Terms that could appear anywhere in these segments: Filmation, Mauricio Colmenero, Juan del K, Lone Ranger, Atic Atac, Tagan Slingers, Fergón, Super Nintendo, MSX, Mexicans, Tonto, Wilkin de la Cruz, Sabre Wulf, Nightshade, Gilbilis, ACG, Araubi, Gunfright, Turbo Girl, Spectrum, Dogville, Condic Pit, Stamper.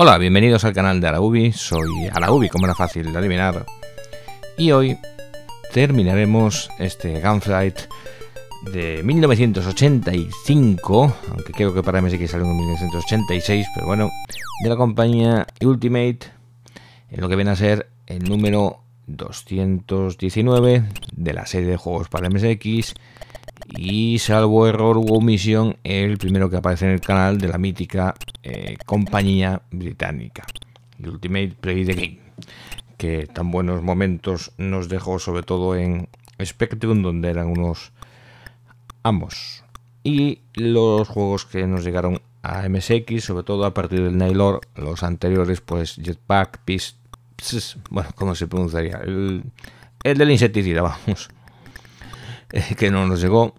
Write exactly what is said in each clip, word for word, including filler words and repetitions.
Hola, bienvenidos al canal de Araubi, soy Araubi, como era fácil de adivinar. Y hoy terminaremos este Gunfright de mil novecientos ochenta y cinco, aunque creo que para M S X salió en mil novecientos ochenta y seis, pero bueno, de la compañía Ultimate, en lo que viene a ser el número doscientos diecinueve de la serie de juegos para M S X. Y salvo error u omisión, el primero que aparece en el canal de la mítica eh, compañía británica, Ultimate Play the Game, que tan buenos momentos nos dejó, sobre todo en Spectrum, donde eran unos amos. Y los juegos que nos llegaron a M S X, sobre todo a partir del Nailor, los anteriores, pues Jetpack, Pist, pss, bueno, ¿cómo se pronunciaría? El, el del insecticida, vamos, que no nos llegó,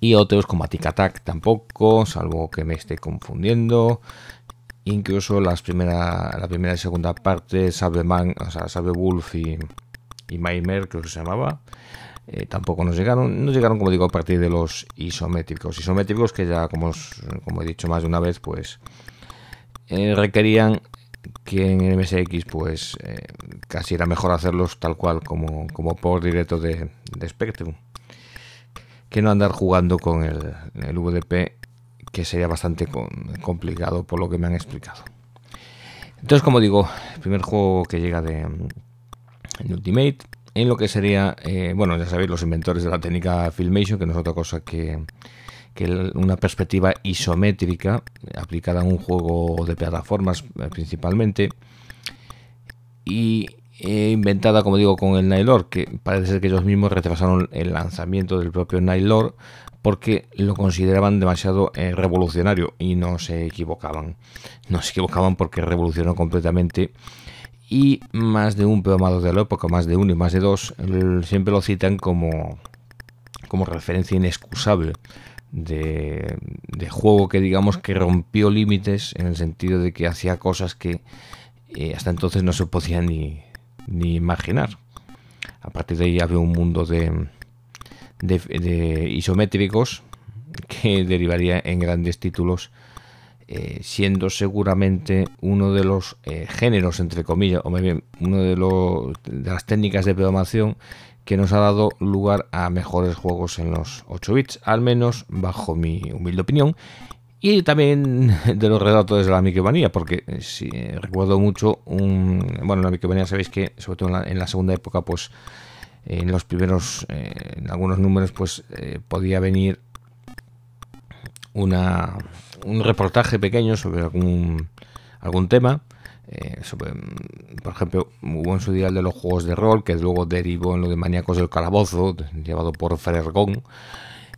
y otros como Atic Atac tampoco, salvo que me esté confundiendo. Incluso las primera, la primera y segunda parte, Sabre Wulf y, y Maimer, creo que se llamaba, eh, tampoco nos llegaron. Nos llegaron, como digo, a partir de los isométricos. Isométricos que ya, como, como he dicho más de una vez, pues eh, requerían que en M S X pues eh, casi era mejor hacerlos tal cual como, como por directo de, de Spectrum, que no andar jugando con el, el V D P, que sería bastante con, complicado por lo que me han explicado. Entonces, como digo, el primer juego que llega de, de Ultimate, en lo que sería, eh, bueno, ya sabéis, los inventores de la técnica Filmation, que no es otra cosa que, que una perspectiva isométrica aplicada a un juego de plataformas principalmente, y eh, inventada, como digo, con el Nailor, que parece ser que ellos mismos retrasaron el lanzamiento del propio Nailor porque lo consideraban demasiado eh, revolucionario, y no se equivocaban, no se equivocaban porque revolucionó completamente. Y más de un programador de la época, más de uno y más de dos, el, siempre lo citan como, como referencia inexcusable De, de juego que, digamos, que rompió límites, en el sentido de que hacía cosas que eh, hasta entonces no se podía ni, ni imaginar. A partir de ahí había un mundo de, de, de isométricos que derivaría en grandes títulos, eh, siendo seguramente uno de los eh, géneros, entre comillas, o más bien uno de, los, de las técnicas de programación que nos ha dado lugar a mejores juegos en los ocho bits, al menos bajo mi humilde opinión, y también de los relatos de la micromanía, porque si eh, recuerdo mucho, un, bueno, la micromanía, sabéis que sobre todo en la, en la segunda época, pues eh, en los primeros, eh, en algunos números, pues eh, podía venir una, un reportaje pequeño sobre algún, algún tema. Eh, sobre, por ejemplo, hubo en su día el de los juegos de rol, que luego derivó en lo de Maníacos del Calabozo, llevado por Fergón.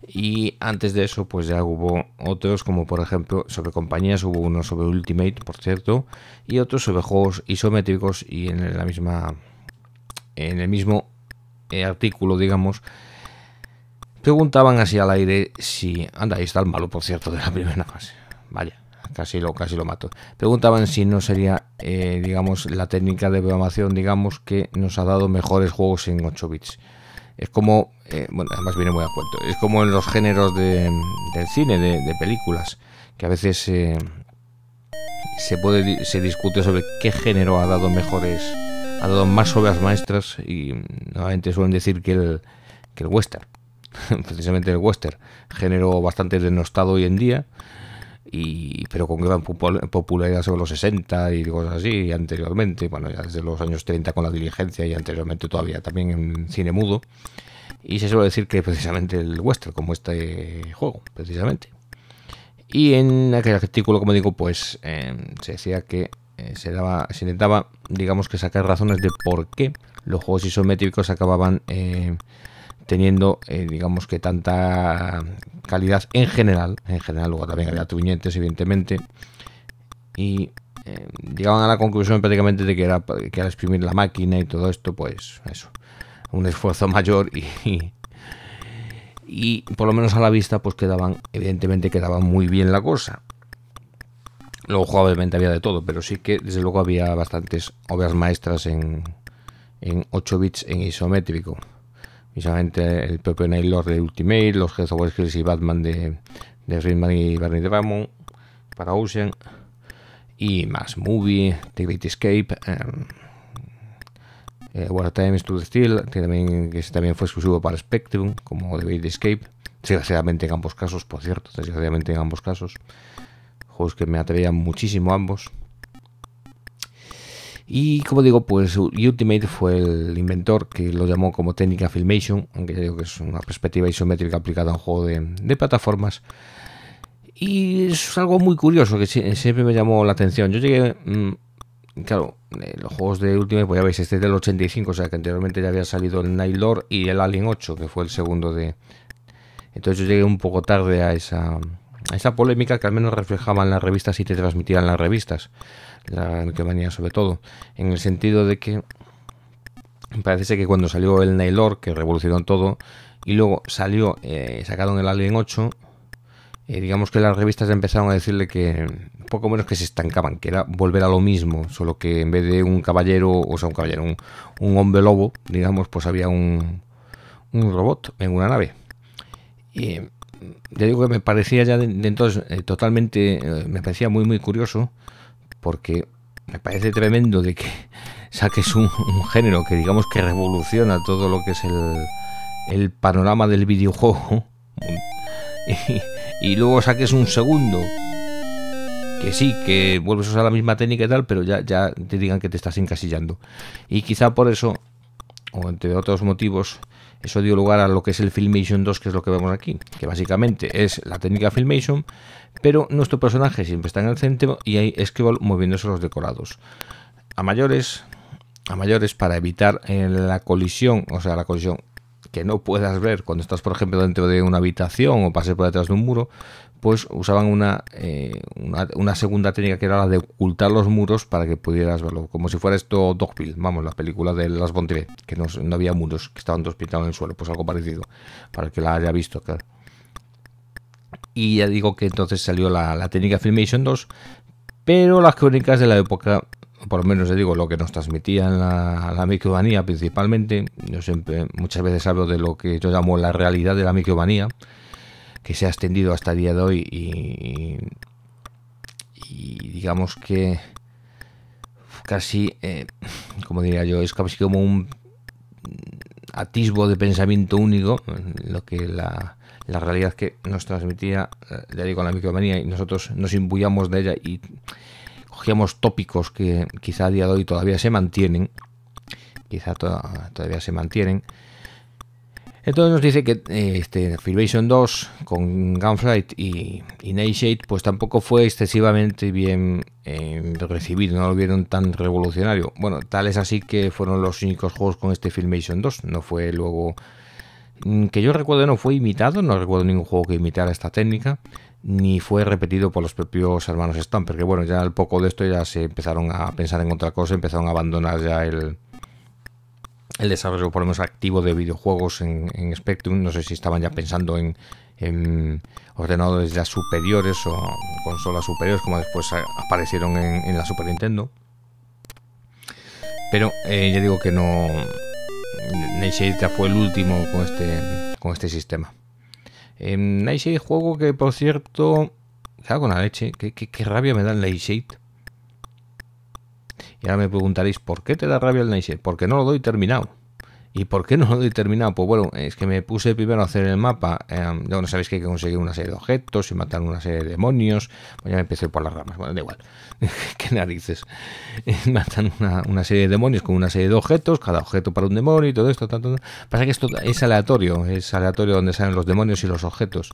Y antes de eso, pues ya hubo otros, como por ejemplo sobre compañías, hubo uno sobre Ultimate, por cierto, y otros sobre juegos isométricos. Y en la misma, en el mismo eh, artículo, digamos, preguntaban así al aire si... Anda, ahí está el malo, por cierto, de la primera fase. Vaya, casi lo, casi lo mato. Preguntaban si no sería, eh, digamos, la técnica de programación, digamos, que nos ha dado mejores juegos en ocho bits. Es como, eh, bueno, además viene muy a cuento, es como en los géneros de, del cine, de, de películas, que a veces eh, se puede, se discute sobre qué género ha dado mejores, ha dado más obras maestras, y normalmente suelen decir que el, que el western, precisamente el western, género bastante denostado hoy en día, y, pero con gran popularidad sobre los sesenta y cosas así, y anteriormente, bueno, ya desde los años treinta con La Diligencia, y anteriormente todavía también en cine mudo, y se suele decir que precisamente el western, como este juego, precisamente. Y en aquel artículo, como digo, pues eh, se decía que eh, se, daba, se intentaba, digamos, que sacar razones de por qué los juegos isométricos acababan eh, teniendo, eh, digamos, que tanta calidad en general, en general. Luego también había truñetes, evidentemente, y eh, llegaban a la conclusión prácticamente de que era que al exprimir la máquina y todo esto, pues eso, un esfuerzo mayor, y, y, y por lo menos a la vista, pues quedaban, evidentemente quedaba muy bien la cosa. Luego jugablemente había de todo, pero sí que desde luego había bastantes obras maestras en, en ocho bits en isométrico. Precisamente el propio Nailor de Ultimate, los Heads of Hills y Batman de, de Ridman y Barney de Ramon para Ocean, y más movie, The Great Escape, um, eh, War Times to the Steel, que también, que también fue exclusivo para Spectrum, como The Great Escape, desgraciadamente en ambos casos, por cierto, desgraciadamente en ambos casos, juegos que me atraían muchísimo ambos. Y como digo, pues Ultimate fue el inventor que lo llamó como técnica Filmation, aunque ya digo que es una perspectiva isométrica aplicada a un juego de, de plataformas. Y es algo muy curioso que siempre me llamó la atención. Yo llegué, claro, los juegos de Ultimate, pues ya veis, este es del ochenta y cinco, o sea que anteriormente ya había salido el Nailor y el Alien ocho, que fue el segundo de... Entonces yo llegué un poco tarde a esa... esa polémica que al menos reflejaban las revistas y te transmitían las revistas, la micromanía sobre todo, en el sentido de que parece que cuando salió el Nailor, que revolucionó todo, y luego salió, eh, sacaron el Alien ocho, eh, digamos que las revistas empezaron a decirle que poco menos que se estancaban, que era volver a lo mismo, solo que en vez de un caballero, o sea un caballero, un, un hombre lobo, digamos, pues había un, un robot en una nave. Y ya digo que me parecía ya de, de entonces eh, totalmente, eh, me parecía muy muy curioso, porque me parece tremendo de que saques un, un género que digamos que revoluciona todo lo que es el, el panorama del videojuego y, y luego saques un segundo que sí, que vuelves a usar la misma técnica y tal, pero ya, ya te digan que te estás encasillando. Y quizá por eso, o entre otros motivos, eso dio lugar a lo que es el Filmation dos, que es lo que vemos aquí, que básicamente es la técnica Filmation, pero nuestro personaje siempre está en el centro y hay scroll moviéndose los decorados. A mayores, a mayores para evitar la colisión, o sea, la colisión que no puedas ver cuando estás, por ejemplo, dentro de una habitación o pases por detrás de un muro, pues usaban una, eh, una, una segunda técnica que era la de ocultar los muros para que pudieras verlo, como si fuera esto Dogville, vamos, la película de Las Bontier, que no, no había muros, que estaban todos pintados en el suelo, pues algo parecido, para el que la haya visto, claro. Y ya digo que entonces salió la, la técnica Filmation dos, pero las crónicas de la época, por lo menos, ya digo, lo que nos transmitían la, la micromanía principalmente, yo siempre, muchas veces hablo de lo que yo llamo la realidad de la micromanía, que se ha extendido hasta el día de hoy y, y digamos que casi, eh, como diría yo, es casi como un atisbo de pensamiento único, lo que la, la realidad que nos transmitía, ya digo, la micromanía, y nosotros nos imbuíamos de ella y cogíamos tópicos que quizá a día de hoy todavía se mantienen, quizá to todavía se mantienen. Entonces nos dice que eh, este Filmation dos con Gunfright y, y Nightshade pues tampoco fue excesivamente bien eh, recibido, no lo vieron tan revolucionario. Bueno, tal es así que fueron los únicos juegos con este Filmation dos, no fue luego... que yo recuerdo no fue imitado, no recuerdo ningún juego que imitara esta técnica, ni fue repetido por los propios hermanos Stamper, que bueno, ya al poco de esto ya se empezaron a pensar en otra cosa, empezaron a abandonar ya el, el desarrollo por lo menos activo de videojuegos en, en Spectrum, no sé si estaban ya pensando en, en ordenadores ya superiores o consolas superiores, como después aparecieron en, en la Super Nintendo, pero eh, ya digo que no... Nightshade ya fue el último con este, con este sistema. Eh, Nightshade, juego que por cierto, claro, con la leche, ¿qué, qué, qué rabia me da el Nightshade? Y ahora me preguntaréis, ¿por qué te da rabia el Nightshade? Porque no lo doy terminado. ¿Y por qué no lo doy terminado? Pues bueno, es que me puse primero a hacer el mapa. Eh, bueno, sabéis que hay que conseguir una serie de objetos y matar una serie de demonios. Pues ya me empecé por las ramas. Bueno, da igual. ¿Qué narices? Matan una, una serie de demonios con una serie de objetos. Cada objeto para un demonio y todo esto. Tal, tal, tal. Pasa que esto es aleatorio. Es aleatorio donde salen los demonios y los objetos.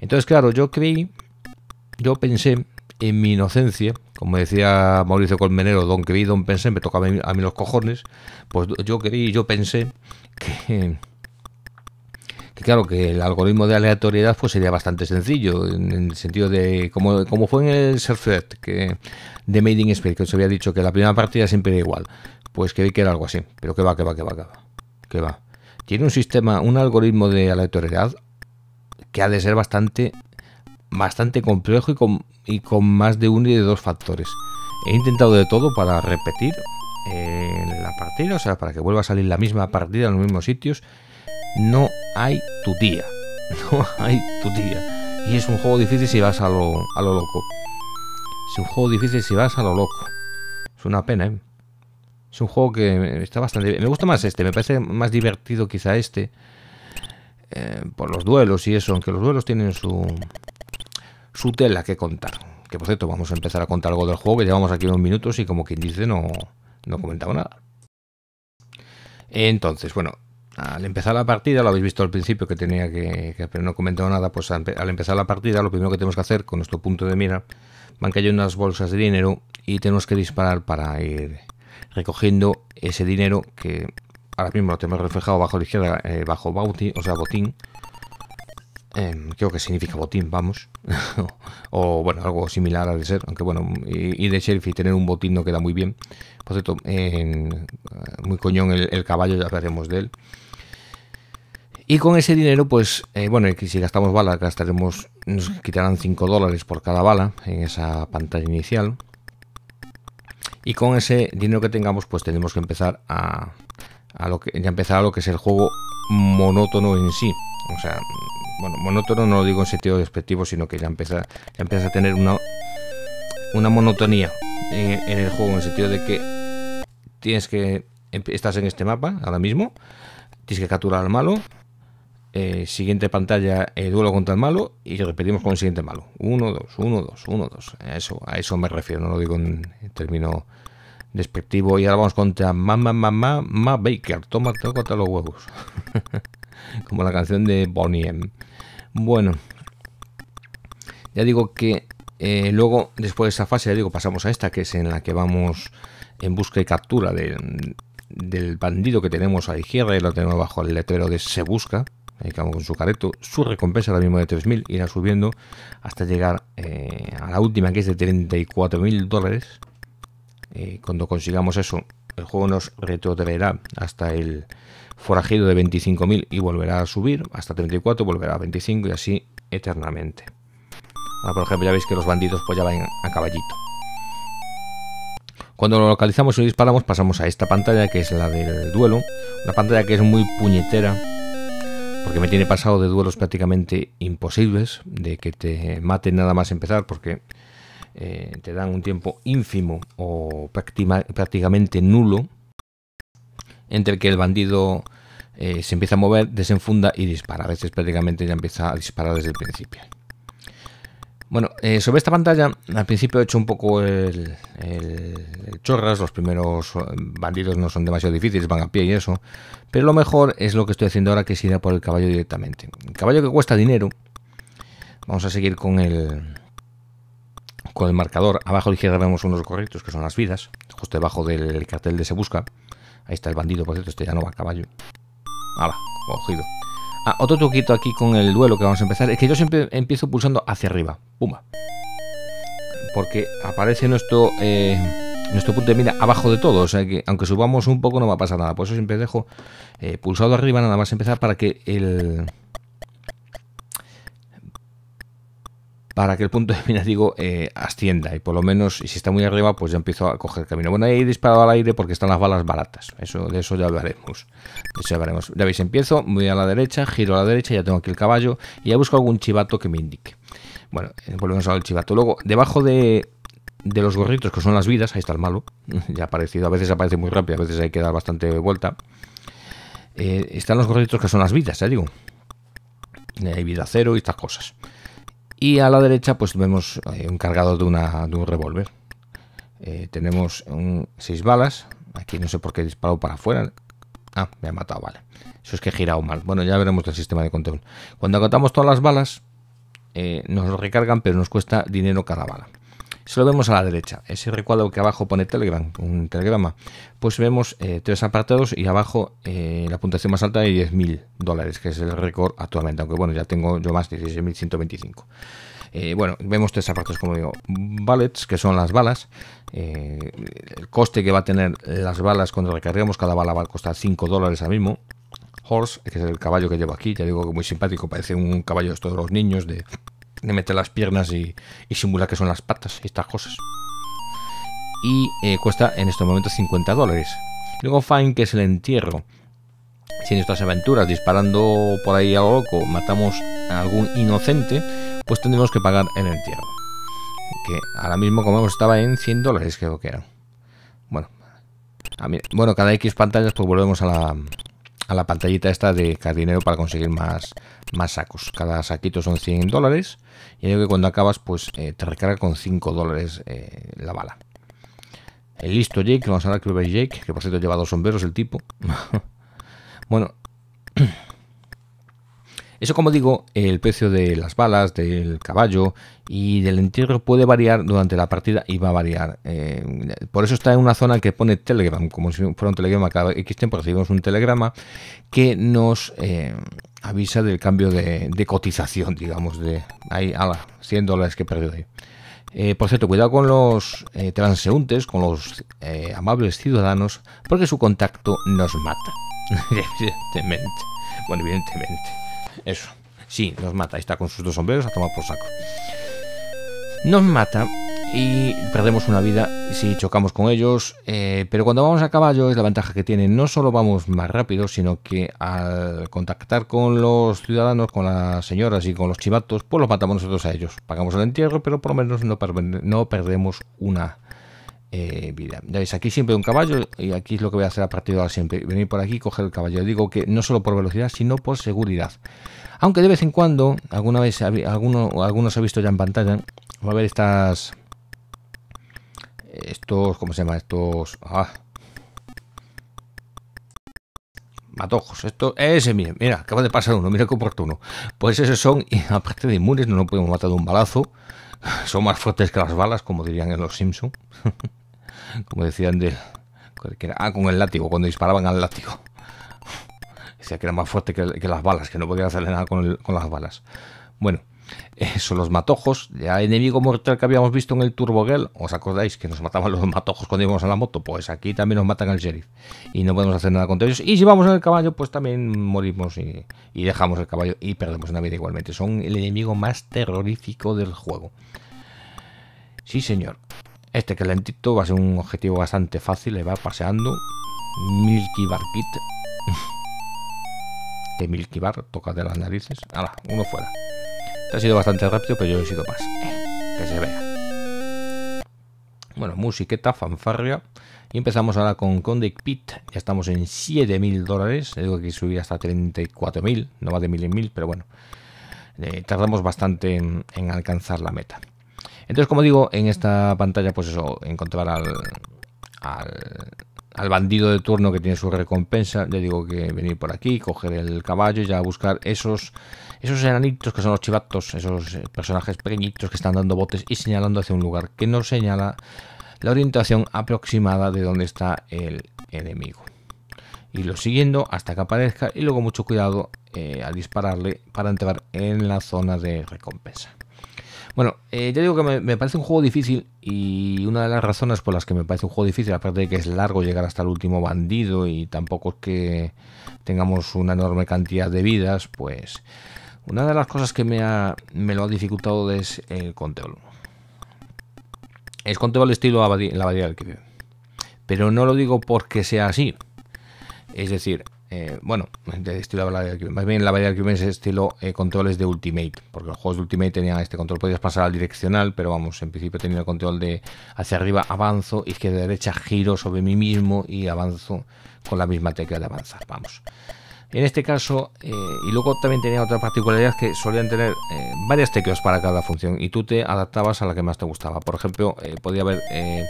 Entonces, claro, yo creí... Yo pensé en mi inocencia... Como decía Mauricio Colmenero, don que vi, don pensé, me tocaba a mí los cojones, pues yo creí, yo pensé que, que claro, que el algoritmo de aleatoriedad pues sería bastante sencillo, en el sentido de, como, como fue en el Surfret, que de Made in Space, que os había dicho que la primera partida siempre era igual, pues creí que era algo así, pero que va, que va, que va, que va, que va. Tiene un sistema, un algoritmo de aleatoriedad que ha de ser bastante... bastante complejo y con, y con más de uno y de dos factores. He intentado de todo para repetir eh, la partida, o sea, para que vuelva a salir la misma partida en los mismos sitios. No hay tu tía, no hay tu tía. Y es un juego difícil si vas a lo, a lo loco. Es un juego difícil si vas a lo loco. Es una pena, ¿eh? Es un juego que está bastante... Me gusta más este, me parece más divertido quizá este. Eh, por los duelos y eso, aunque los duelos tienen su... su tela que contar. Que por cierto, vamos a empezar a contar algo del juego, que llevamos aquí unos minutos y como quien dice no, no comentaba nada. Entonces, bueno, al empezar la partida, lo habéis visto al principio que tenía que... que pero no he comentado nada, pues al empezar la partida lo primero que tenemos que hacer con nuestro punto de mira, van cayendo unas bolsas de dinero y tenemos que disparar para ir recogiendo ese dinero que ahora mismo lo tenemos reflejado bajo la izquierda, eh, bajo bauti, o sea, botín. Eh, creo que significa botín, vamos. O bueno, algo similar al de ser. Aunque bueno, ir de sheriff y tener un botín no queda muy bien. Por cierto, eh, muy coñón el, el caballo, ya hablaremos de él. Y con ese dinero, pues, eh, bueno, si gastamos balas, gastaremos, nos quitarán cinco dólares por cada bala en esa pantalla inicial. Y con ese dinero que tengamos, pues tenemos que empezar a, a lo que, ya empezar a lo que es el juego monótono en sí. O sea, bueno, monótono no lo digo en sentido despectivo, sino que ya empieza, ya empieza a tener una, una monotonía en, en el juego, en el sentido de que tienes que, estás en este mapa ahora mismo, tienes que capturar al malo. Eh, siguiente pantalla, eh, duelo contra el malo y repetimos con el siguiente malo. uno, dos, uno, dos, uno, dos. Eso, a eso me refiero, no lo digo en, en término despectivo. Y ahora vamos contra Mamma Mamma Ma Baker. Toma, tócate los huevos. Como la canción de Bonnie M. Bueno, ya digo que eh, luego, después de esa fase, ya digo, pasamos a esta, que es en la que vamos en busca y captura de, del bandido que tenemos a la izquierda y lo tenemos bajo el letrero de Se Busca. Ahí vamos con su careto, su recompensa ahora mismo de tres mil, irá subiendo hasta llegar eh, a la última, que es de treinta y cuatro mil dólares. Eh, cuando consigamos eso, el juego nos retrotraerá hasta el forajido de veinticinco mil y volverá a subir hasta treinta y cuatro, volverá a veinticinco y así eternamente. Ahora, por ejemplo, ya veis que los bandidos pues ya van a caballito. Cuando lo localizamos y disparamos, pasamos a esta pantalla, que es la del duelo, una pantalla que es muy puñetera, porque me tiene pasado de duelos prácticamente imposibles, de que te maten nada más empezar, porque eh, te dan un tiempo ínfimo o práctima, prácticamente nulo, entre el que el bandido eh, se empieza a mover, desenfunda y dispara. A veces prácticamente ya empieza a disparar desde el principio. Bueno, eh, sobre esta pantalla, al principio he hecho un poco el, el, el chorras, los primeros bandidos no son demasiado difíciles, van a pie y eso, pero lo mejor es lo que estoy haciendo ahora, que es ir a por el caballo directamente. El caballo que cuesta dinero, vamos a seguir con el, con el marcador. Abajo a la izquierda vemos unos correctos, que son las vidas, justo debajo del cartel de Se Busca. Ahí está el bandido, por cierto, este ya no va a caballo. ¡Hala! Cogido. Ah, otro truquito aquí con el duelo que vamos a empezar es que yo siempre empiezo pulsando hacia arriba, pumba, porque aparece nuestro eh, nuestro punto de mira abajo de todo, o sea que aunque subamos un poco no va a pasar nada, por eso siempre dejo eh, pulsado arriba nada más empezar para que el para que el punto de mira, digo, eh, ascienda y por lo menos, y si está muy arriba, pues ya empiezo a coger camino. Bueno, ahí he disparado al aire porque están las balas baratas, eso de eso ya hablaremos. De eso ya hablaremos. Ya veis, empiezo, voy a la derecha, giro a la derecha, ya tengo aquí el caballo y ya busco algún chivato que me indique. Bueno, volvemos al chivato. Luego, debajo de, de los gorritos, que son las vidas, ahí está el malo, ya ha aparecido, a veces aparece muy rápido, a veces hay que dar bastante vuelta. Eh, están los gorritos que son las vidas, ya digo. Hay vida cero y estas cosas. Y a la derecha pues vemos eh, un cargador de, una, de un revólver. Eh, tenemos un, seis balas. Aquí no sé por qué he disparado para afuera. Ah, me ha matado, vale. Eso es que he girado mal. Bueno, ya veremos el sistema de control. Cuando agotamos todas las balas, eh, nos recargan, pero nos cuesta dinero cada bala. Eso lo vemos a la derecha. Ese recuadro que abajo pone Telegram, un telegrama. Pues vemos eh, tres apartados y abajo eh, la puntuación más alta de diez mil dólares, que es el récord actualmente. Aunque bueno, ya tengo yo más de dieciséis mil ciento veinticinco. Eh, bueno, vemos tres apartados, como digo. Bullets, que son las balas. Eh, el coste que va a tener las balas cuando recarguemos. Cada bala va a costar cinco dólares ahora mismo. Horse, que es el caballo que llevo aquí. Ya digo que muy simpático. Parece un caballo de estos de los niños de... de meter las piernas y, y simular que son las patas y estas cosas. Y eh, cuesta en estos momentos cincuenta dólares. Luego Fine, que es el entierro. Si en nuestras aventuras disparando por ahí a lo loco matamos a algún inocente, pues tendremos que pagar el entierro. que ahora mismo, como vemos, estaba en cien dólares, creo que eran. Bueno, a mí, bueno, cada X pantallas pues volvemos a la, a la pantallita esta de jardinero para conseguir más, más sacos. Cada saquito son cien dólares y creo que cuando acabas pues eh, te recarga con cinco dólares eh, la bala. El listo Jake, vamos a hablar que veis Jake, que por cierto lleva dos sombreros el tipo. Bueno, eso, como digo, el precio de las balas, del caballo y del entierro puede variar durante la partida y va a variar. Eh, por eso está en una zona que pone Telegram, como si fuera un telegrama. Cada X tiempo recibimos un telegrama que nos eh, avisa del cambio de, de cotización, digamos, de ahí a la cien dólares que he perdido ahí. Eh, por cierto, cuidado con los eh, transeúntes, con los eh, amables ciudadanos, porque su contacto nos mata. Evidentemente. Bueno, evidentemente. Eso. Sí, nos mata. Ahí está con sus dos sombreros a tomar por saco. Nos mata y perdemos una vida si chocamos con ellos. Eh, pero cuando vamos a caballo es la ventaja que tiene. No solo vamos más rápido, sino que al contactar con los ciudadanos, con las señoras y con los chivatos, pues los matamos nosotros a ellos. Pagamos el entierro, pero por lo menos no, per no perdemos una eh, vida. Ya veis, aquí siempre un caballo y aquí es lo que voy a hacer a partir de ahora siempre. Venir por aquí, coger el caballo. Digo que no solo por velocidad, sino por seguridad. Aunque de vez en cuando, alguna vez, alguno, algunos he visto ya en pantalla, va a haber estas, estos, ¿cómo se llama? Estos, ah, matojos, esto, ese, mira, mira, acaba de pasar uno, mira qué oportuno. Pues esos son, y aparte de inmunes, no lo podemos matar de un balazo, son más fuertes que las balas, como dirían en los Simpsons, como decían de, ah, con el látigo, cuando disparaban al látigo. Decía que era más fuerte que, que las balas, que no podía hacerle nada con, el, con las balas. Bueno, eh, son los matojos, ya enemigo mortal que habíamos visto en el Turbo Girl. ¿Os acordáis que nos mataban los matojos cuando íbamos a la moto? Pues aquí también nos matan al sheriff y no podemos hacer nada contra ellos. Y si vamos en el caballo, pues también morimos y, y dejamos el caballo y perdemos una vida igualmente. Son el enemigo más terrorífico del juego. Sí, señor. Este que es lentito va a ser un objetivo bastante fácil, le va paseando. Milky Bar Kid. De Milky Bar, toca de las narices. Ahora, uno fuera. Este ha sido bastante rápido, pero yo he sido más. Eh, que se vea. Bueno, musiqueta, fanfarria. Y empezamos ahora con Condic Pit. Ya estamos en siete mil dólares. Digo que subir hasta treinta y cuatro mil. No va de mil en mil, pero bueno. Eh, tardamos bastante en, en alcanzar la meta. Entonces, como digo, en esta pantalla, pues eso, encontrar al. al al bandido de turno que tiene su recompensa. Le digo que venir por aquí, coger el caballo y ya buscar esos esos enanitos que son los chivatos, esos personajes pequeñitos que están dando botes y señalando hacia un lugar que nos señala la orientación aproximada de donde está el enemigo. Y lo siguiendo hasta que aparezca y luego mucho cuidado eh, al dispararle para entrar en la zona de recompensa. Bueno, eh, ya digo que me, me parece un juego difícil y una de las razones por las que me parece un juego difícil, aparte de que es largo llegar hasta el último bandido y tampoco es que tengamos una enorme cantidad de vidas, pues una de las cosas que me, ha, me lo ha dificultado es el control. Es control estilo abadía, la abadía del que vive. Pero no lo digo porque sea así. Es decir... Eh, bueno, de estilo de más bien la variedad que es estilo eh, controles de Ultimate, porque los juegos de Ultimate tenían este control, podías pasar al direccional, pero vamos, en principio tenía el control de hacia arriba avanzo, izquierda derecha giro sobre mí mismo y avanzo con la misma tecla de avanzar, vamos. En este caso, eh, y luego también tenía otra particularidad que solían tener eh, varias teclas para cada función y tú te adaptabas a la que más te gustaba. Por ejemplo, eh, podía haber... Eh,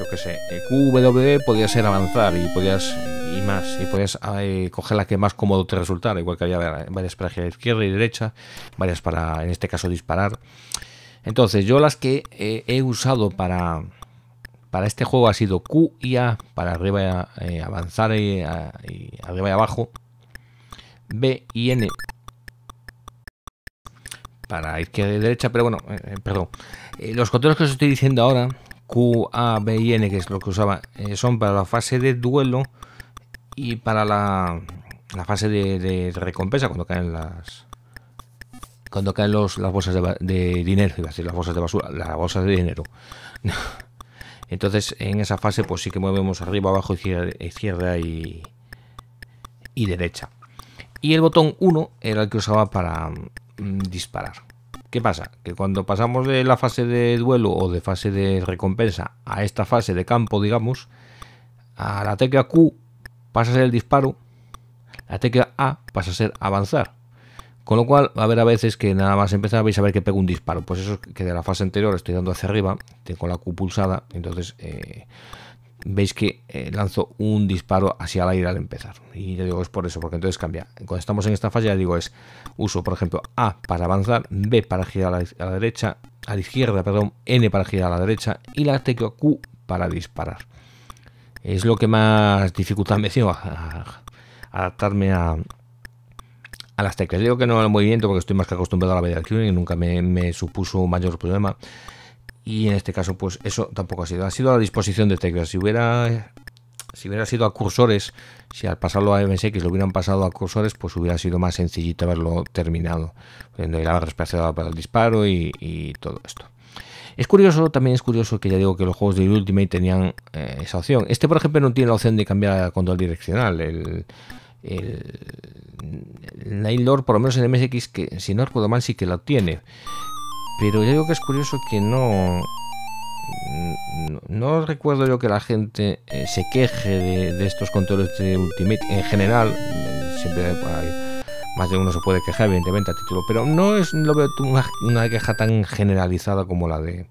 yo que sé, Q W podía ser avanzar y podías y más y podías eh, coger la que más cómodo te resultara, igual que había varias para izquierda y derecha, varias para en este caso disparar. Entonces yo las que eh, he usado para para este juego ha sido Q y A para arriba eh, avanzar y, a, y arriba y abajo, B y N para izquierda y derecha, pero bueno, eh, perdón, eh, los controles que os estoy diciendo ahora Q, A, B y N, que es lo que usaba, eh, son para la fase de duelo y para la, la fase de, de recompensa cuando caen las cuando caen los, las bolsas de, de dinero, iba a decir las bolsas de basura, las bolsas de dinero. Entonces en esa fase pues sí que movemos arriba, abajo, izquierda, izquierda y, y derecha. Y el botón uno era el que usaba para mmm, disparar. ¿Qué pasa? Que cuando pasamos de la fase de duelo o de fase de recompensa a esta fase de campo, digamos, a la tecla Q pasa a ser el disparo, la tecla A pasa a ser avanzar. Con lo cual, va a haber a veces que nada más empezar vais a ver que pego un disparo. Pues eso es que de la fase anterior estoy dando hacia arriba, tengo la Q pulsada, entonces eh, veis que eh, lanzo un disparo hacia el aire al empezar. Y yo digo, es por eso, porque entonces cambia. Cuando estamos en esta fase, ya digo, es uso, por ejemplo, A para avanzar, B para girar a la, a la derecha, a la izquierda, perdón, N para girar a la derecha y la tecla Q para disparar. Es lo que más dificultad me dio a, a adaptarme a... a las teclas. Digo que no al movimiento porque estoy más que acostumbrado a la vida del y nunca me, me supuso mayor problema, y en este caso pues eso tampoco ha sido, ha sido a la disposición de teclas. Si hubiera si hubiera sido a cursores, si al pasarlo a M S X lo hubieran pasado a cursores, pues hubiera sido más sencillito haberlo terminado, poniendo la barra espaciada para el disparo y, y todo esto. Es curioso, también es curioso que ya digo que los juegos de Ultimate tenían eh, esa opción. Este por ejemplo no tiene la opción de cambiar a control direccional. el El, el Nailor, por lo menos en M S X, que si no recuerdo mal sí que la tiene, pero yo digo que es curioso que no, no, no recuerdo yo que la gente eh, se queje de, de estos controles de Ultimate en general. Siempre hay, más de uno se puede quejar evidentemente a título, pero no es lo veo una, una queja tan generalizada como la de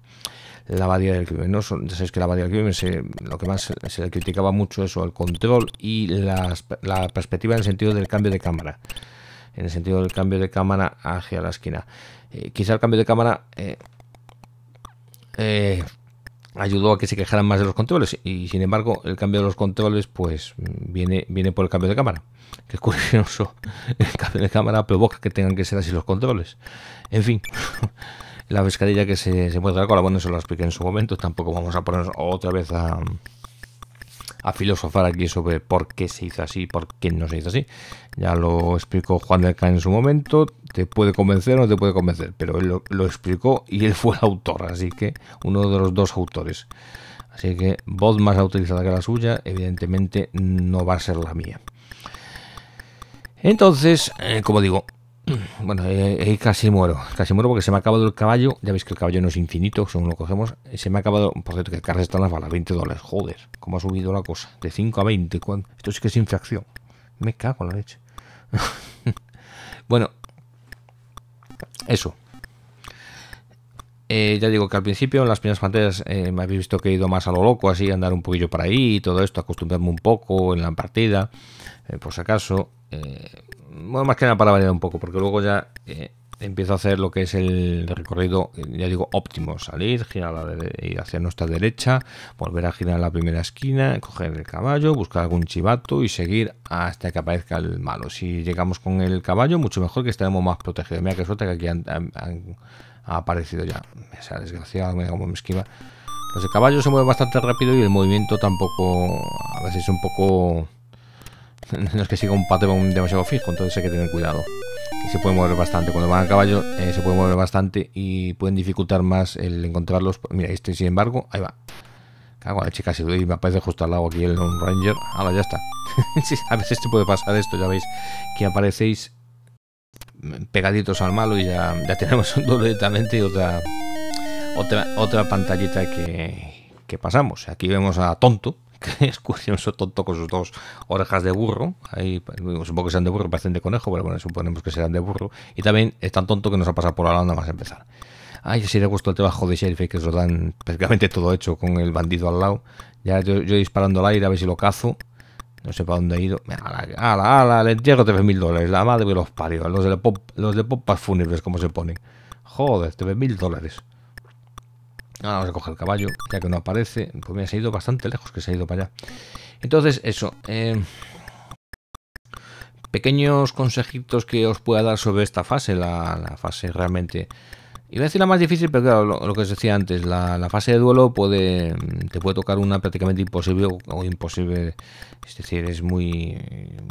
la abadía del crimen, ¿no? Ya sabéis que la abadía del crimen se, lo que más se le criticaba mucho eso, el control y las, la perspectiva en el sentido del cambio de cámara, en el sentido del cambio de cámara hacia la esquina. Eh, quizá el cambio de cámara eh, eh, ayudó a que se quejaran más de los controles, y sin embargo el cambio de los controles pues viene, viene por el cambio de cámara. Que es curioso, el cambio de cámara provoca que tengan que ser así los controles. En fin... La pescadilla que se, se puede dar con la, bueno, eso lo expliqué en su momento. Tampoco vamos a ponernos otra vez a, a filosofar aquí sobre por qué se hizo así, por qué no se hizo así. Ya lo explicó Juan del K en su momento. Te puede convencer o no te puede convencer, pero él lo, lo explicó y él fue el autor, así que uno de los dos autores. Así que voz más autorizada que la suya, evidentemente no va a ser la mía. Entonces, eh, como digo... Bueno, eh, eh, casi muero, casi muero porque se me ha acabado el caballo. Ya veis que el caballo no es infinito, según lo cogemos. Se me ha acabado, por cierto, que el carro está en las balas, veinte dólares. Joder, cómo ha subido la cosa. De cinco a veinte, ¿cuándo? Esto sí que es inflación. Me cago en la leche. Bueno, eso. Eh, ya digo que al principio, en las primeras pantallas, eh, me habéis visto que he ido más a lo loco, así, andar un poquillo para ahí y todo esto, acostumbrarme un poco en la partida, eh, por si acaso. Eh, Bueno, más que nada para variar un poco, porque luego ya eh, empiezo a hacer lo que es el recorrido, ya digo, óptimo. Salir, girar a la ir hacia nuestra derecha, volver a girar a la primera esquina, coger el caballo, buscar algún chivato y seguir hasta que aparezca el malo. Si llegamos con el caballo, mucho mejor, que estaremos más protegidos. Mira qué suerte que aquí han, han, han, ha aparecido ya. O sea, desgraciado, mira cómo me esquiva. Pues el caballo se mueve bastante rápido y el movimiento tampoco, a veces es un poco... No es que siga un patrón demasiado fijo, entonces hay que tener cuidado. Y se puede mover bastante. Cuando van a caballo eh, se puede mover bastante y pueden dificultar más el encontrarlos. Mira, este sin embargo, ahí va. Cago en la chica, si doy, me aparece justo al lado aquí el Lone Ranger. Ahora ya está. Sí, a veces te puede pasar esto, ya veis, que aparecéis pegaditos al malo y ya, ya tenemos directamente otra, otra, otra pantallita que, que pasamos. Aquí vemos a Tonto. Que es curioso, Tonto con sus dos orejas de burro. Ahí, supongo que sean de burro, parecen de conejo, pero bueno, suponemos que serán de burro. Y también es tan tonto que nos ha pasado por la onda más a empezar. Ay, si le gusta el trabajo de sheriff, que os lo dan prácticamente todo hecho con el bandido al lado. Ya yo, yo disparando al aire a ver si lo cazo. No sé para dónde he ido. ¡Ala, ala, ala! Le entierro tres mil dólares. La madre que los parió. Los de pop, los de pompas fúnebres, como se ponen. Joder, tres mil dólares. Ahora vamos a coger el caballo, ya que no aparece. Pues mira, se ha ido bastante lejos, que se ha ido para allá. Entonces, eso. Eh, pequeños consejitos que os pueda dar sobre esta fase. La, la fase realmente... Iba a decir la más difícil, pero claro, lo, lo que os decía antes. La, la fase de duelo puede te puede tocar una prácticamente imposible o imposible. Es decir, es muy,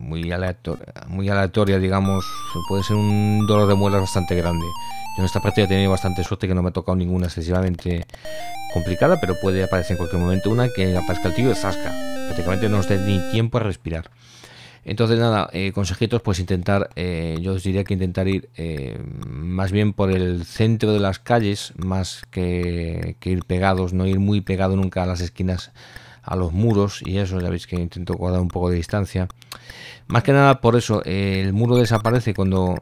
muy, aleatoria, muy aleatoria, digamos. Puede ser un dolor de muelas bastante grande. Yo en esta partida he tenido bastante suerte que no me ha tocado ninguna excesivamente complicada, pero puede aparecer en cualquier momento una que aparezca el tío y zasca. Prácticamente no os dé ni tiempo a respirar. Entonces nada, eh, consejitos, pues intentar, eh, yo os diría que intentar ir eh, más bien por el centro de las calles, más que, que ir pegados, no ir muy pegado nunca a las esquinas, a los muros y eso. Ya veis que intento guardar un poco de distancia, más que nada por eso. Eh, el muro desaparece cuando,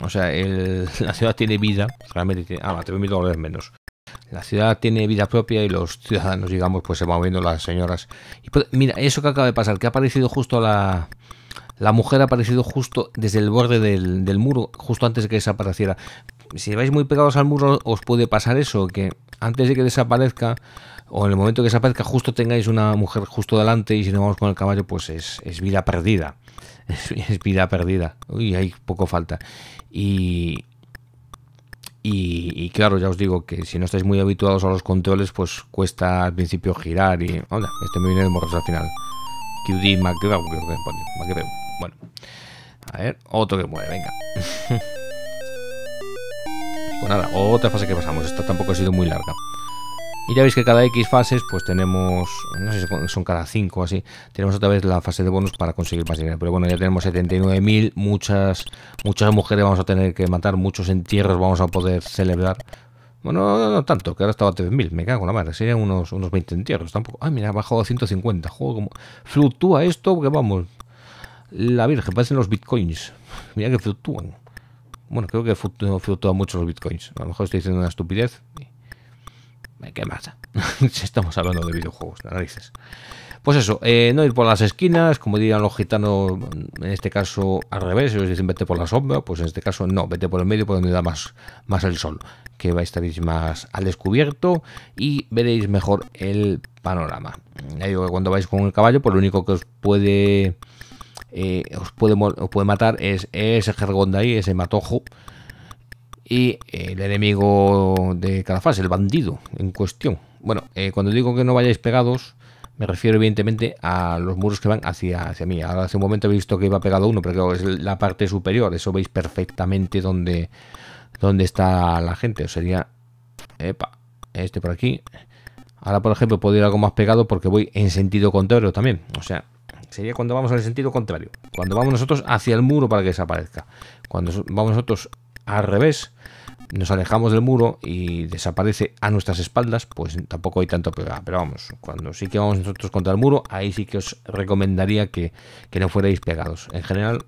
o sea, el, la ciudad tiene vida, realmente tiene, ah, tres mil dólares menos. La ciudad tiene vida propia y los ciudadanos, digamos, pues se van viendo las señoras. Y pues, mira, eso que acaba de pasar, que ha aparecido justo la... La mujer ha aparecido justo desde el borde del, del muro, justo antes de que desapareciera. Si vais muy pegados al muro, os puede pasar eso, que antes de que desaparezca, o en el momento que desaparezca, justo tengáis una mujer justo delante, y si no vamos con el caballo, pues es, es vida perdida. Es, es vida perdida. Uy, hay poco falta. Y... Y, y claro, ya os digo que si no estáis muy habituados a los controles, pues cuesta al principio girar y... Hola, este me viene de morros al final. Q D McGraw, creo que pone. Bueno, a ver, otro que mueve, venga. Pues nada, otra fase que pasamos. Esta tampoco ha sido muy larga. Y ya veis que cada X fases, pues tenemos, no sé si son cada cinco o así, tenemos otra vez la fase de bonus para conseguir más dinero. Pero bueno, ya tenemos setenta y nueve mil, muchas, muchas mujeres vamos a tener que matar, muchos entierros vamos a poder celebrar. Bueno, no, no, no tanto, que ahora estaba a tres mil, me cago en la madre, serían unos, unos veinte entierros tampoco. Ah, mira, ha bajado a ciento cincuenta, joder, como fluctúa esto, que vamos, la virgen, parecen los bitcoins, mira que fluctúan. Bueno, creo que fluctúan mucho los bitcoins, a lo mejor estoy diciendo una estupidez. ¿Qué pasa? Estamos hablando de videojuegos, narices. Pues eso, eh, no ir por las esquinas, como dirían los gitanos, en este caso al revés, ellos dicen vete por la sombra, pues en este caso no, vete por el medio, por donde da más, más el sol, que vais a estar más al descubierto y veréis mejor el panorama. Ya digo que cuando vais con el caballo, pues lo único que os puede, eh, os puede, os puede matar es ese jergón de ahí, ese matojo. Y el enemigo de cada fase, el bandido en cuestión. Bueno, eh, cuando digo que no vayáis pegados, me refiero evidentemente a los muros que van hacia, hacia mí. Ahora hace un momento he visto que iba pegado uno, pero claro, es la parte superior. Eso veis perfectamente dónde, dónde está la gente. O sería, epa, este por aquí. Ahora, por ejemplo, puedo ir algo más pegado porque voy en sentido contrario también. O sea, sería cuando vamos en el sentido contrario. Cuando vamos nosotros hacia el muro para que desaparezca. Cuando vamos nosotros al revés, nos alejamos del muro y desaparece a nuestras espaldas, pues tampoco hay tanto pegada. Pero vamos, cuando sí que vamos nosotros contra el muro, ahí sí que os recomendaría que, que no fuerais pegados. En general,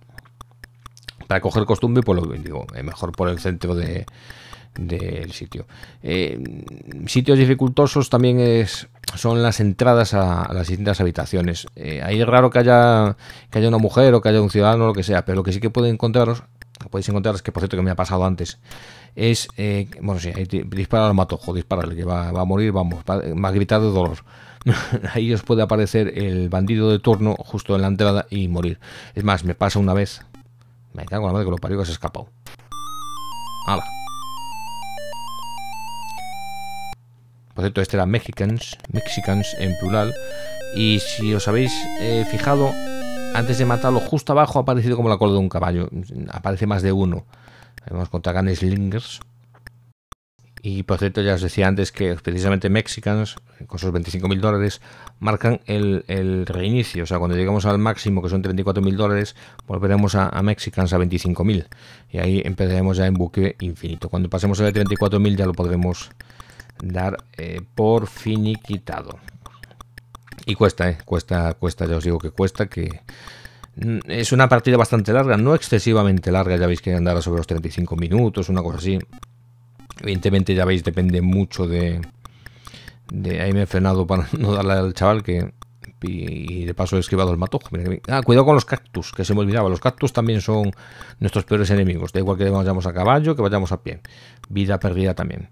para coger costumbre, pues lo digo, mejor por el centro de, del sitio. Eh, sitios dificultosos también es... son las entradas a, a las distintas habitaciones. Eh, ahí es raro que haya, que haya una mujer o que haya un ciudadano o lo que sea, pero lo que sí que puede encontraros, podéis encontrar, es que por cierto que me ha pasado antes, es, eh, bueno, sí, ahí dispara al matojo, dispara el que va, va a morir, vamos, va, va a gritar de dolor. Ahí os puede aparecer el bandido de turno justo en la entrada y morir. Es más, me pasa una vez, me cago en la madre que lo parió, que se ha escapado. ¡Hala! Por cierto, este era Mexicans, Mexicans en plural, y si os habéis eh, fijado, antes de matarlo, justo abajo ha aparecido como la cola de un caballo. Aparece más de uno. Vamos con Tagan Slingers. Y por cierto, ya os decía antes que precisamente Mexicans, con sus veinticinco mil dólares, marcan el, el reinicio. O sea, cuando llegamos al máximo, que son treinta y cuatro mil dólares, volveremos a, a Mexicans a veinticinco mil. Y ahí empezaremos ya en buque infinito. Cuando pasemos a treinta y cuatro mil ya lo podremos dar eh, por finiquitado. Y cuesta, eh, cuesta, cuesta, ya os digo que cuesta, que es una partida bastante larga, no excesivamente larga, ya veis que andará sobre los treinta y cinco minutos, una cosa así. Evidentemente, ya veis, depende mucho de... de ahí me he frenado para no darle al chaval, que y de paso he esquivado el matojo. Ah, cuidado con los cactus, que se me olvidaba, los cactus también son nuestros peores enemigos, da igual que vayamos a caballo, que vayamos a pie, vida perdida también.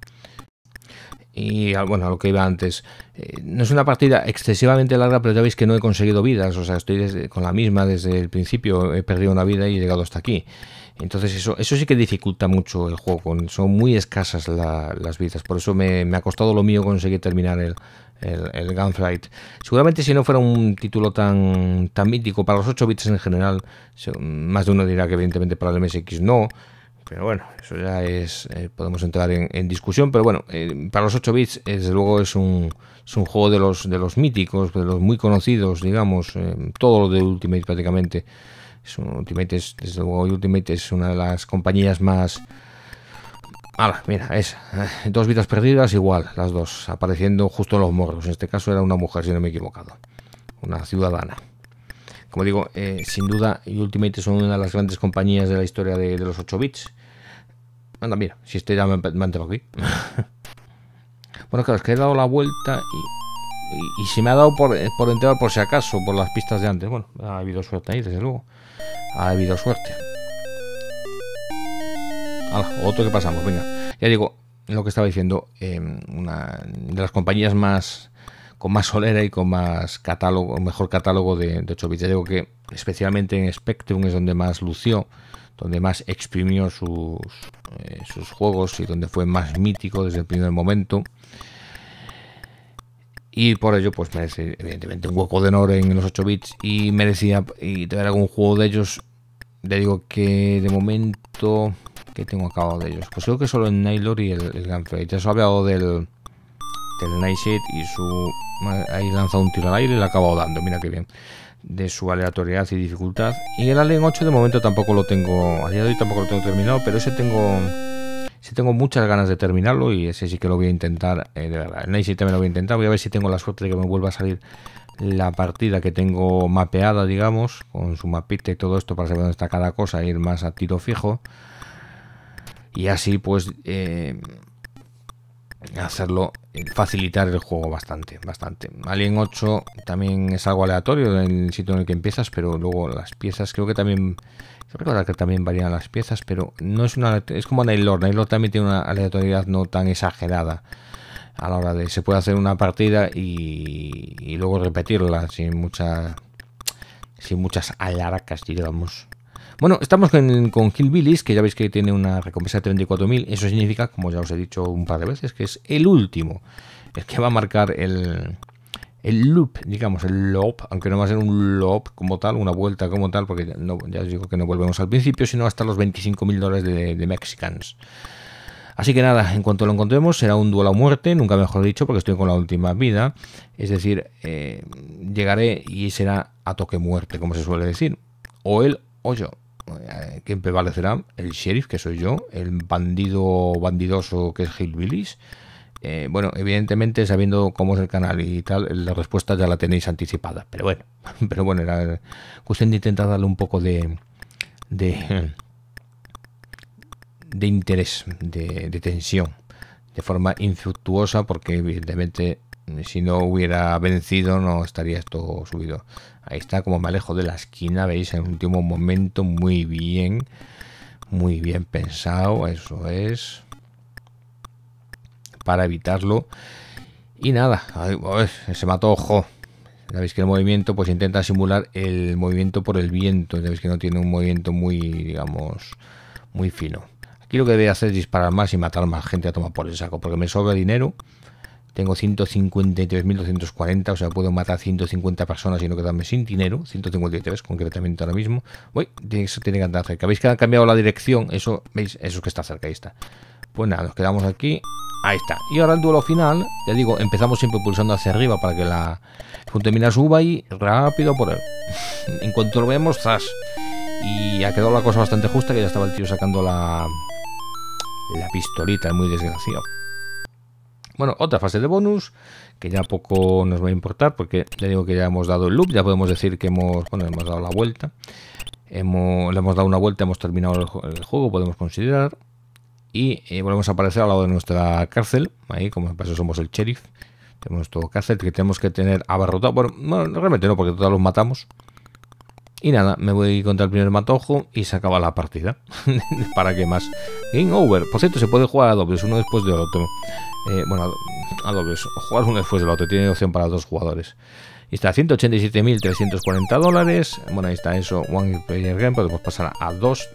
Y bueno, a lo que iba antes, eh, no es una partida excesivamente larga, pero ya veis que no he conseguido vidas, o sea, estoy desde, con la misma desde el principio, he perdido una vida y he llegado hasta aquí. Entonces eso, eso sí que dificulta mucho el juego, son muy escasas la, las vidas, por eso me, me ha costado lo mío conseguir terminar el, el, el Gunfright. Seguramente si no fuera un título tan, tan mítico, para los ocho bits en general, más de uno dirá que evidentemente para el M S X no, Pero bueno, eso ya es, eh, podemos entrar en, en discusión, pero bueno, eh, para los ocho bits, desde luego es un, es un juego de los, de los míticos, de los muy conocidos, digamos, eh, todo lo de Ultimate prácticamente. Es un, Ultimate es, desde luego, Ultimate es una de las compañías más... ¡Hala! Mira, esa. Dos vidas perdidas, igual, las dos, apareciendo justo en los morros. En este caso era una mujer, si no me he equivocado, una ciudadana. Como digo, eh, sin duda, Ultimate son una de las grandes compañías de la historia de, de los ocho bits. Anda, mira, si este ya me, me ha entrado aquí. Bueno, claro, es que he dado la vuelta y, y, y se me ha dado por, por entrar por si acaso, por las pistas de antes. Bueno, ha habido suerte ahí, desde luego. Ha habido suerte. Ah, otro que pasamos, venga. Ya digo, lo que estaba diciendo, eh, una de las compañías más... con más solera y con más catálogo, mejor catálogo de, de ocho bits. Ya digo que especialmente en Spectrum es donde más lució, donde más exprimió sus, eh, sus juegos y donde fue más mítico desde el primer momento. Y por ello, pues merece evidentemente un hueco de honor en los ocho bits y merecía y traer algún juego de ellos. Ya digo que de momento, ¿qué tengo acabado de ellos? Pues creo que solo en Nailor y el, el Gunfright. Ya os he hablado del... el Nightshade y su... ahí lanzado un tiro al aire y le ha acabado dando, mira qué bien, de su aleatoriedad y dificultad. Y el Alien ocho de momento tampoco lo tengo, a día de hoy tampoco lo tengo terminado, pero ese tengo ese tengo muchas ganas de terminarlo y ese sí que lo voy a intentar, eh, de verdad. El Nightshade también lo voy a intentar, voy a ver si tengo la suerte de que me vuelva a salir la partida que tengo mapeada, digamos, con su mapita y todo esto para saber dónde está cada cosa, ir más a tiro fijo y así pues... Eh, hacerlo, facilitar el juego bastante, bastante. Alien ocho también es algo aleatorio en el sitio en el que empiezas, pero luego las piezas, creo que también, creo que también varían las piezas, pero no es una, es como Nailor. Nailor también tiene una aleatoriedad no tan exagerada a la hora de, se puede hacer una partida y, y luego repetirla sin mucha, sin muchas alaracas, digamos. Bueno, estamos con, con Gilbilis, que ya veis que tiene una recompensa de treinta y cuatro mil. Eso significa, como ya os he dicho un par de veces, que es el último, el que va a marcar el, el loop, digamos, el loop, aunque no va a ser un loop como tal, una vuelta como tal, porque no, ya os digo que no volvemos al principio, sino hasta los veinticinco mil dólares de, de Mexicans. Así que nada, en cuanto lo encontremos será un duelo a muerte, nunca mejor dicho, porque estoy con la última vida. Es decir, eh, llegaré y será a toque muerte, como se suele decir, o él o yo. ¿Quién prevalecerá? El sheriff, que soy yo, el bandido bandidoso, que es Gilbilis. Eh, bueno, evidentemente, sabiendo cómo es el canal y tal, la respuesta ya la tenéis anticipada. Pero bueno, pero bueno, era cuestión de intentar darle un poco de de, de interés, de, de tensión, de forma infructuosa, porque evidentemente si no hubiera vencido no estaría esto subido. Ahí está, como me alejo de la esquina, veis, en el último momento, muy bien, muy bien pensado, eso es, para evitarlo. Y nada, ay, ay, se mató, ojo. Ya veis que el movimiento pues intenta simular el movimiento por el viento, ya veis que no tiene un movimiento muy, digamos, muy fino. Aquí lo que debe hacer es disparar más y matar más gente a tomar por el saco, porque me sobra dinero. Tengo ciento cincuenta y tres mil doscientos cuarenta, o sea, puedo matar ciento cincuenta personas y no quedarme sin dinero. ciento cincuenta y tres concretamente ahora mismo. Uy, eso tiene que andar cerca. ¿Veis que han cambiado la dirección? Eso, ¿veis? Eso es que está cerca, ahí está. Pues nada, nos quedamos aquí. Ahí está. Y ahora el duelo final, ya digo, empezamos siempre pulsando hacia arriba para que la punta de mina suba y rápido por él. En cuanto lo vemos, ¡zas! Y ha quedado la cosa bastante justa, que ya estaba el tío sacando la, la pistolita, es muy desgraciado. Bueno, otra fase de bonus, que ya poco nos va a importar, porque ya digo que ya hemos dado el loop, ya podemos decir que hemos, bueno, hemos dado la vuelta, hemos, le hemos dado una vuelta, hemos terminado el, el juego, podemos considerar, y eh, volvemos a aparecer al lado de nuestra cárcel, ahí como pasa somos el sheriff, tenemos nuestro cárcel que tenemos que tener abarrotado, bueno, bueno realmente no, porque todos los matamos. Y nada, me voy contra el primer matojo y se acaba la partida. ¿Para qué más? Game over. Por cierto, se puede jugar a dobles, uno después del otro. Eh, bueno, a dobles. Jugar uno después del otro. Tiene opción para dos jugadores. Y está a ciento ochenta y siete mil trescientos cuarenta dólares. Bueno, ahí está eso. One Player Game. Podemos pasar a dos.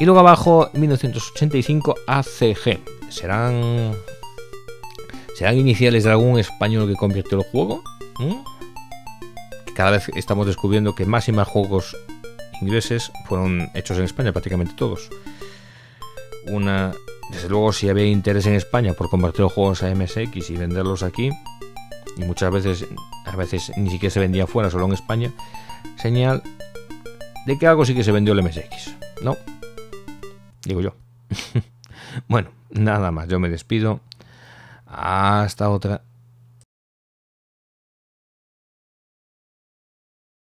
Y luego abajo, mil novecientos ochenta y cinco A C G. ¿Serán, ¿Serán iniciales de algún español que convirtió el juego? ¿Mm? Cada vez estamos descubriendo que más y más juegos ingleses fueron hechos en España, prácticamente todos. una... Desde luego, si había interés en España por convertir los juegos a M S X y venderlos aquí, y muchas veces, a veces ni siquiera se vendía fuera, solo en España, señal de que algo sí que se vendió el M S X, ¿no? Digo yo. Bueno, nada más, yo me despido. Hasta otra.